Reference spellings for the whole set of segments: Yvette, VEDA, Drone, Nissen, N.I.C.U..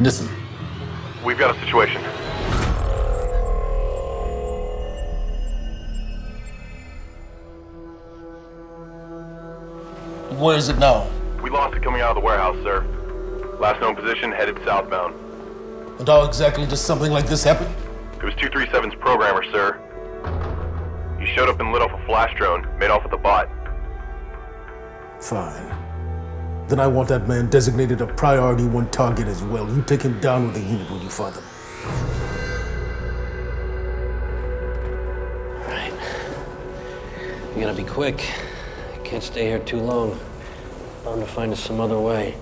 Listen. We've got a situation. Where is it now? We lost it coming out of the warehouse, sir. Last known position, headed southbound. And how exactly does something like this happen? It was 237's programmer, sir. He showed up and lit off a flash drone, made off with a bot. Fine. Then I want that man designated a priority 1 target as well. You take him down with a unit when you find him. All right. We gotta be quick. I can't stay here too long. Bound to find us some other way.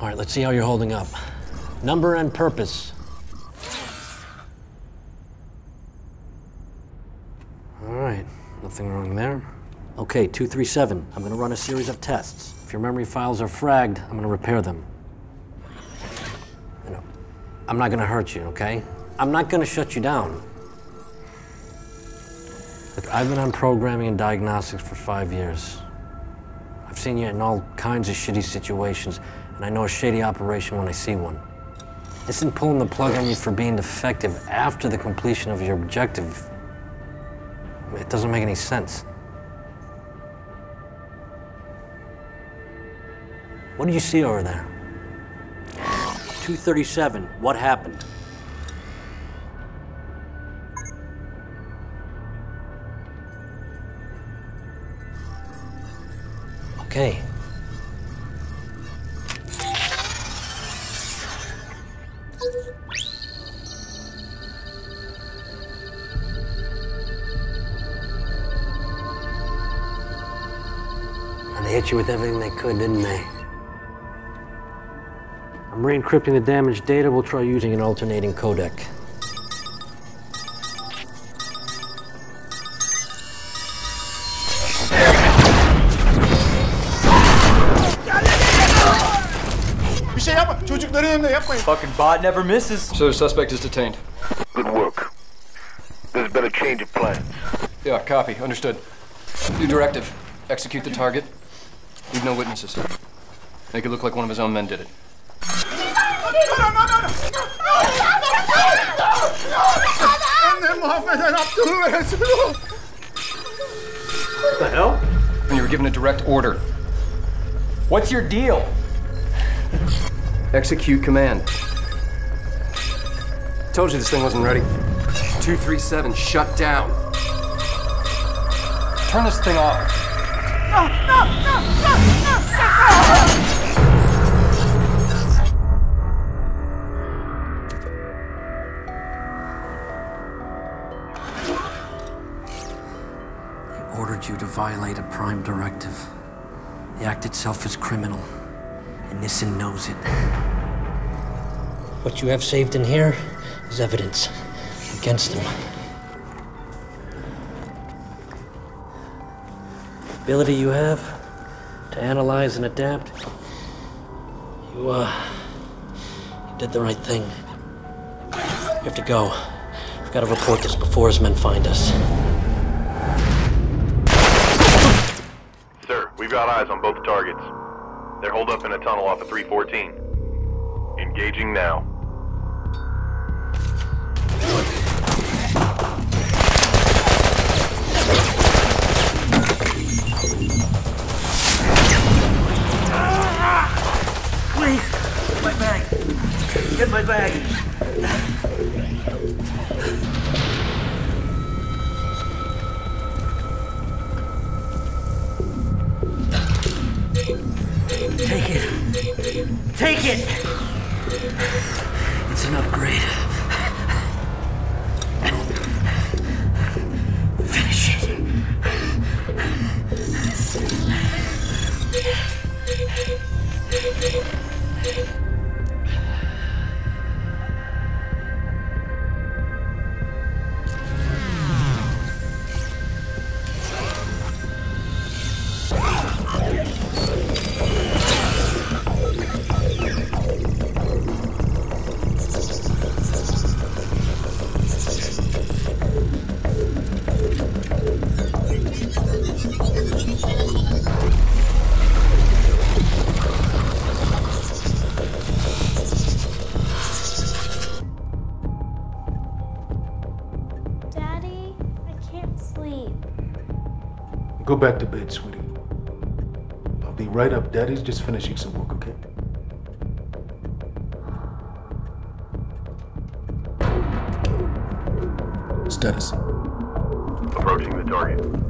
All right, let's see how you're holding up. Number and purpose. All right, nothing wrong there. Okay, 237, I'm gonna run a series of tests. If your memory files are fragged, I'm gonna repair them. You know, I'm not gonna hurt you, okay? I'm not gonna shut you down. Look, I've been on programming and diagnostics for 5 years. I've seen you in all kinds of shitty situations, and I know a shady operation when I see one. Isn't pulling the plug on you for being defective after the completion of your objective, it doesn't make any sense. What did you see over there? 237, what happened? Okay. They hit you with everything they could, didn't they? I'm re-encrypting the damaged data. We'll try using an alternating codec. Fucking bot never misses. Sir, suspect is detained. Good work. There's been a change of plans. Yeah, copy. Understood. New directive. Execute the target. Leave no witnesses. Make it look like one of his own men did it. What the hell? And you were given a direct order. What's your deal? Execute command. Told you this thing wasn't ready. 237, shut down. Turn this thing off. No, no, no, no, no, no. They ordered you to violate a prime directive. The act itself is criminal, and Nissen knows it. What you have saved in here is evidence against them. The ability you have to analyze and adapt, you did the right thing. You have to go. We've got to report this before his men find us. Sir, we've got eyes on both targets. They're holed up in a tunnel off of 314. Engaging now. Get my bag. Take it. Take it. It's an upgrade. Finish it. Go back to bed, sweetie. I'll be right up. Daddy's just finishing some work, okay? Status. Approaching the target.